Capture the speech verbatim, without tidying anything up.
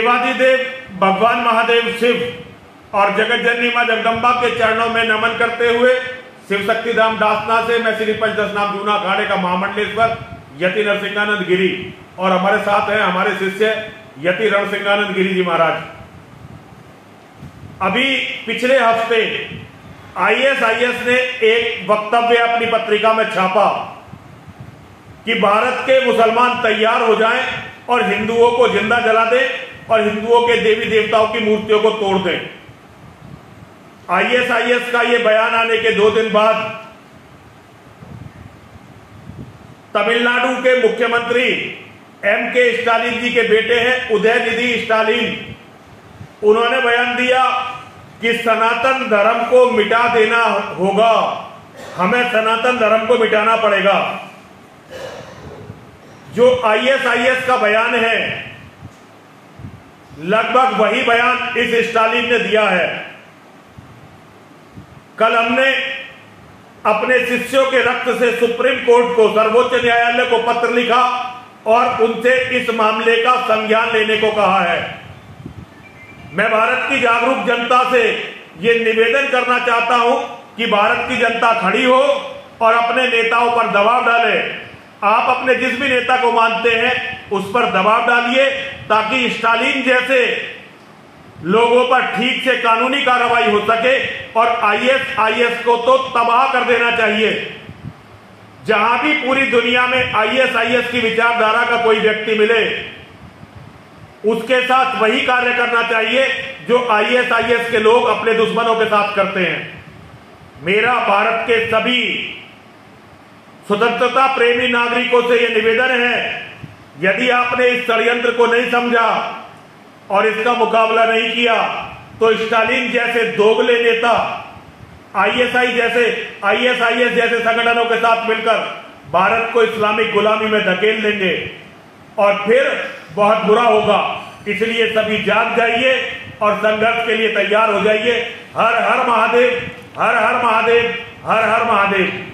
देवाधिदेव भगवान महादेव शिव और जगत जननी मां जगदम्बा के चरणों में नमन करते हुए शिव शक्तिधाम दासना से मैं श्री पंच दशनाम जूना अखाड़े का महामंडलेश्वर यति नरसिंहानंद गिरी और हमारे साथ हैं हमारे शिष्य यति नरसिंहानंद गिरी जी महाराज। अभी पिछले हफ्ते आईएसआईएस ने एक वक्तव्य अपनी पत्रिका में छापा कि भारत के मुसलमान तैयार हो जाएं और हिंदुओं को जिंदा जला दें और हिंदुओं के देवी देवताओं की मूर्तियों को तोड़ दें। आईएसआईएस का यह बयान आने के दो दिन बाद तमिलनाडु के मुख्यमंत्री एम के स्टालिन जी के बेटे हैं उदयनिधि स्टालिन, उन्होंने बयान दिया कि सनातन धर्म को मिटा देना होगा, हमें सनातन धर्म को मिटाना पड़ेगा। जो आईएसआईएस का बयान है लगभग वही बयान इस स्टालिन ने दिया है। कल हमने अपने शिष्यों के रक्त से सुप्रीम कोर्ट को, सर्वोच्च न्यायालय को पत्र लिखा और उनसे इस मामले का संज्ञान लेने को कहा है। मैं भारत की जागरूक जनता से ये निवेदन करना चाहता हूं कि भारत की जनता खड़ी हो और अपने नेताओं पर दबाव डाले। आप अपने जिस भी नेता को मानते हैं उस पर दबाव डालिए ताकि स्टालिन जैसे लोगों पर ठीक से कानूनी कार्रवाई हो सके और आईएसआईएस को तो तबाह कर देना चाहिए। जहां भी पूरी दुनिया में आईएसआईएस की विचारधारा का कोई व्यक्ति मिले उसके साथ वही कार्य करना चाहिए जो आईएसआईएस के लोग अपने दुश्मनों के साथ करते हैं। मेरा भारत के सभी स्वतंत्रता प्रेमी नागरिकों से यह निवेदन है, यदि आपने इस षड्यंत्र को नहीं समझा और इसका मुकाबला नहीं किया तो स्टालिन जैसे दोगले नेता आईएसआई जैसे आईएसआईएस जैसे संगठनों के साथ मिलकर भारत को इस्लामिक गुलामी में धकेल देंगे और फिर बहुत बुरा होगा। इसलिए सभी जाग जाइए और संघर्ष के लिए तैयार हो जाइए। हर हर महादेव, हर हर महादेव, हर हर महादेव।